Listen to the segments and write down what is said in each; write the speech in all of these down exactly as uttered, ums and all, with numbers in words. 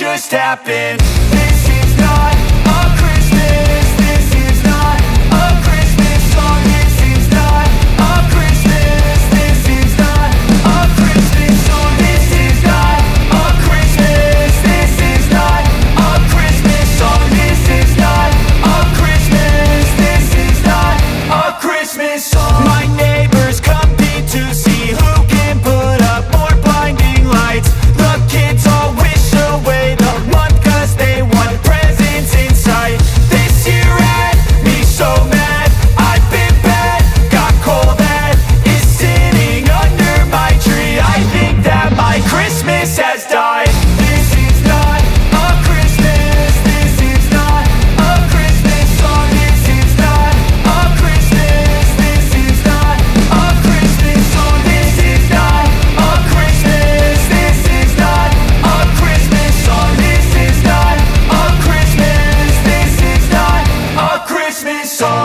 just happened? This is not a Christmas. This is not a Christmas song. This is not a Christmas. This is not a Christmas song. This is not a Christmas. This is not a Christmas song. This is not a Christmas. This is not a Christmas song. My neighbors compete to see who can put up more blinding lights. The kids all wish away the month cause they want presents in sight. This year had me so mad, I've been bad, got cold that is sitting under my tree. I think that my Christmas has died.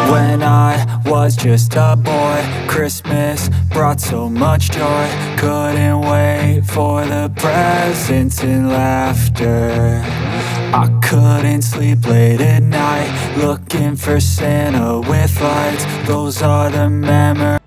When I was just a boy, Christmas brought so much joy. Couldn't wait for the presents and laughter. I couldn't sleep late at night, looking for Santa with lights. Those are the memories.